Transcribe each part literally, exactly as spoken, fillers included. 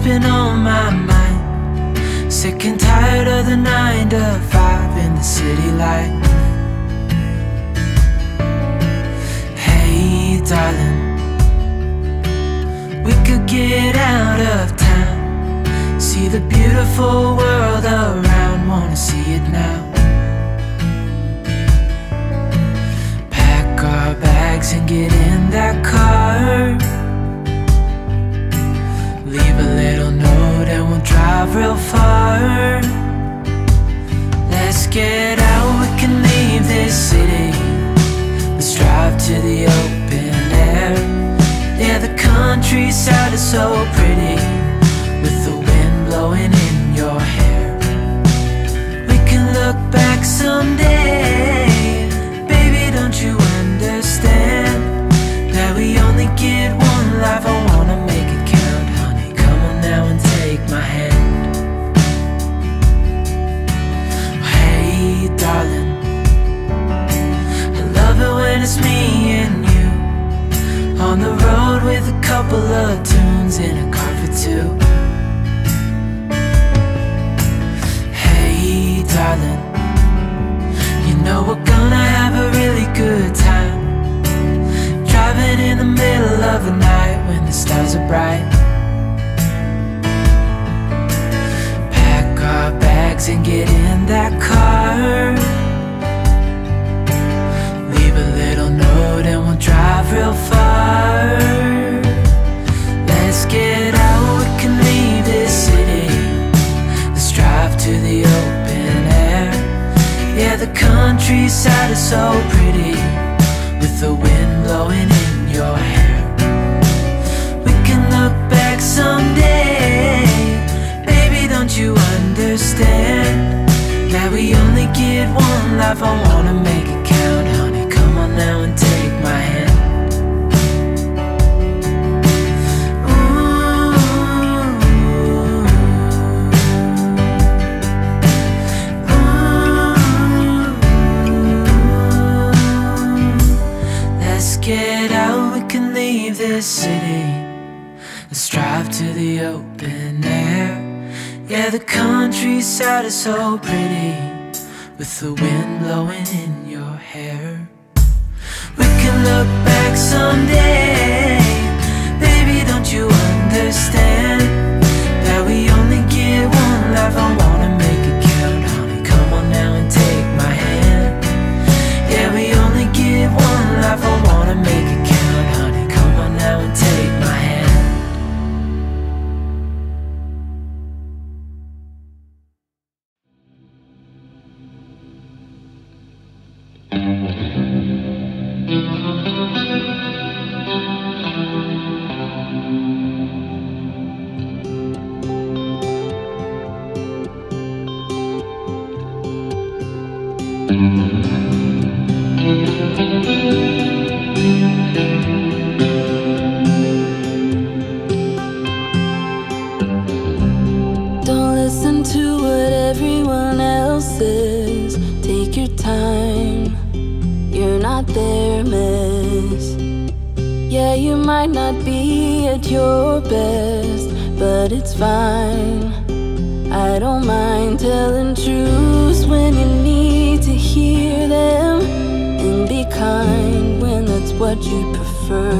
what's been on my mind. Sick and tired of the nine to five in the city life. Hey, darling, we could get out of town, see the beautiful world around, wanna see it now. Pack our bags and get in that car. Leave a little note and we'll drive real far. Let's get out, we can leave this city. Let's drive to the open air. Yeah, the countryside is so pretty, with the wind blowing in your hair. We can look back someday. Baby, don't you understand that we only get one life? I wanna make it count. Now and take my hand. Hey, darling, I love it when it's me and you, on the road with a couple of tunes in a car for two. Hey, darling, you know we're gonna have a really good time, driving in the middle of the night when the stars are bright. And get in that car. Leave a little note and we'll drive real far. Let's get out, we can leave this city. Let's drive to the open air. Yeah, the countryside is so pretty, with the wind blowing in your hair. We can look back someday. Baby, don't you understand that we only get one life? I wanna make it count, honey, come on now and take my hand. Ooh. Ooh. Let's get out, we can leave this city. Let's drive to the open air. Yeah, the countryside is so pretty, with the wind blowing in your hair. We can look back someday. Baby, don't you understand that we only get one life? I wanna make it count, honey, come on now and take my hand. Yeah, we only get one life, I wanna make it count, honey, come on now and take my hand. You prefer.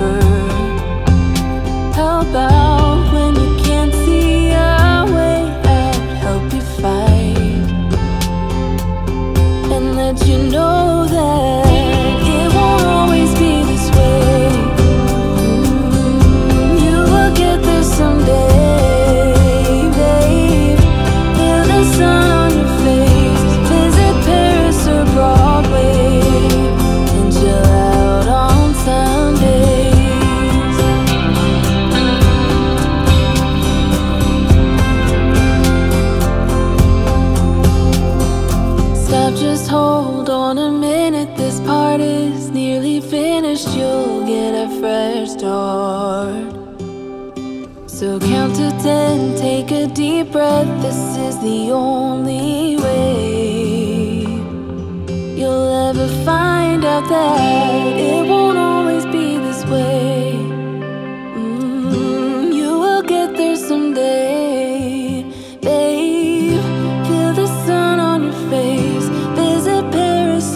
suffer. How about when you can't see a way out, help you fight, and let you know that it won't always be this way. Mm-hmm. You will get there someday, babe. Feel the sun on your face, visit Paris or Broadway, and chill out on Sunday. Just hold on a minute, this part is nearly finished. You'll get a fresh start. So count to ten, take a deep breath. This is the only way you'll ever find out that it won't always be this way. Mm, you will get there someday, babe. Feel the sun on your face, Paris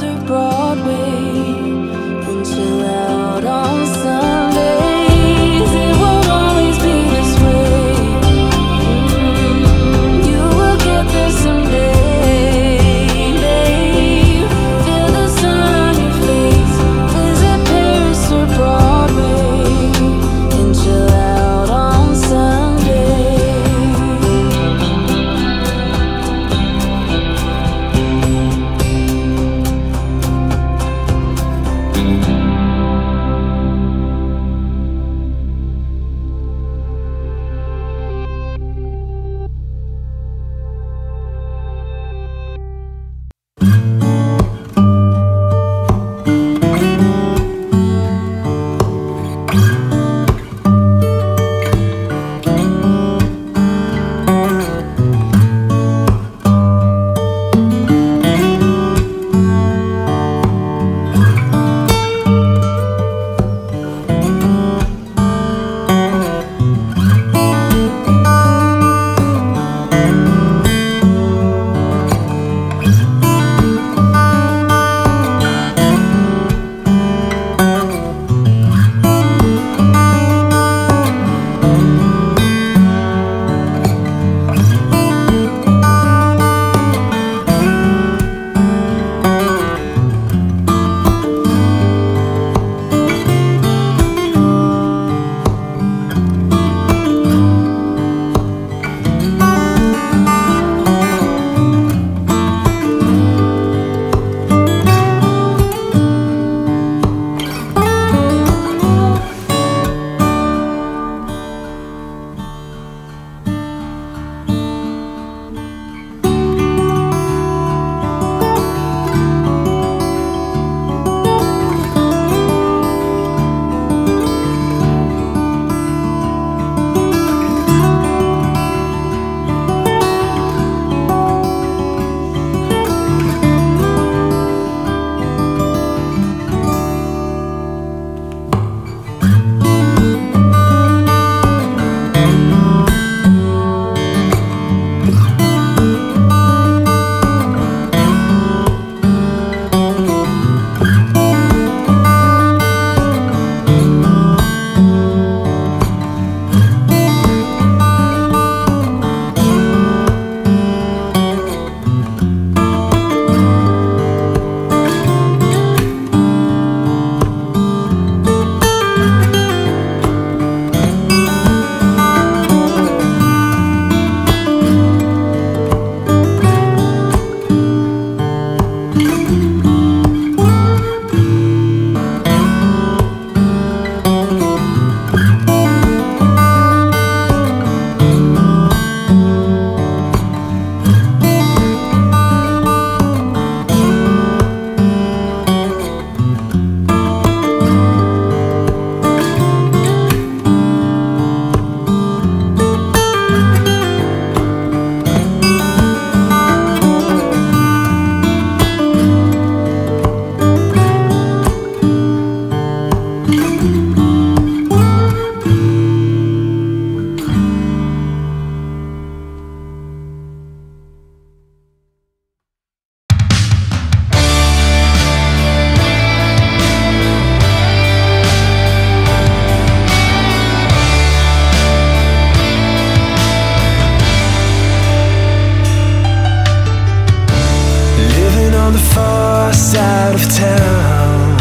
on the far side of town,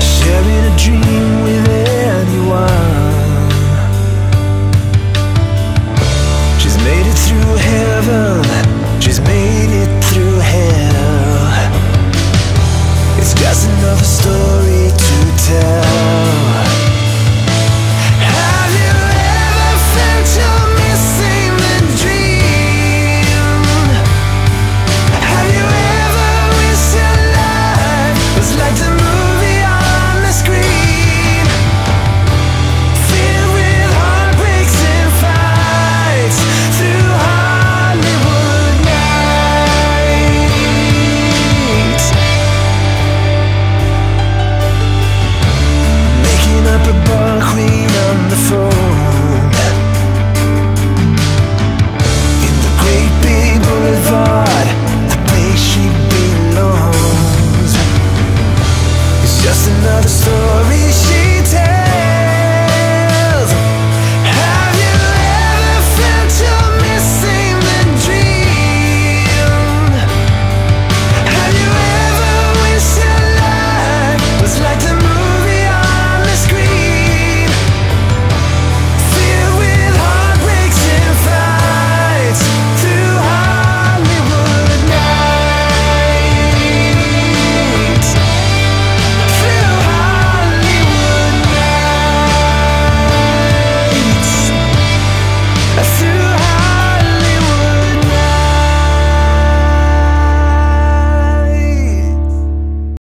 sharing a dream with anyone.